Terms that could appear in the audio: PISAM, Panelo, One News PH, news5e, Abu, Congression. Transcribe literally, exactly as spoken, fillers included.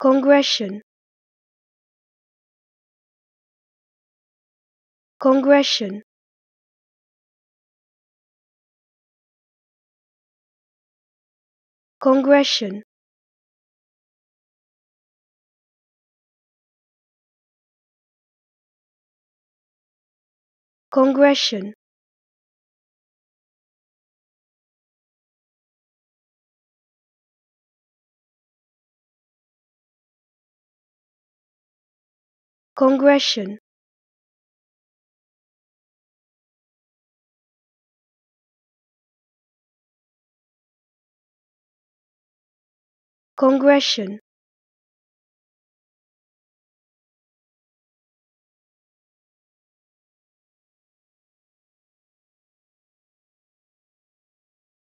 Congression, Congression, Congression, Congression, Congression, Congression,